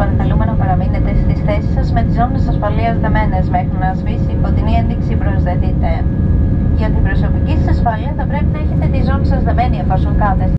παρακαλούμε να παραμείνετε στις θέσεις σας με τις ζώνες ασφαλείας δεμένες μέχρι να σβήσει η φωτεινή ένδειξη «Προσδεθείτε». Για την προσωπική σας ασφάλεια θα πρέπει να έχετε τη ζώνη σας δεμένη εφόσον κάθεστε.